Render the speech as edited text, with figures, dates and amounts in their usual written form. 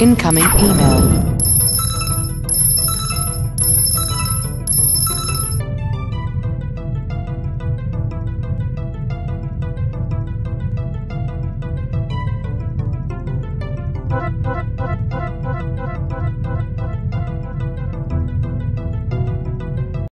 Incoming email.